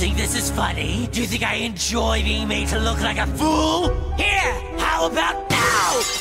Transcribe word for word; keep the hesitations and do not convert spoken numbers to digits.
think this is funny? Do you think I enjoy being made to look like a fool? Here, how about now?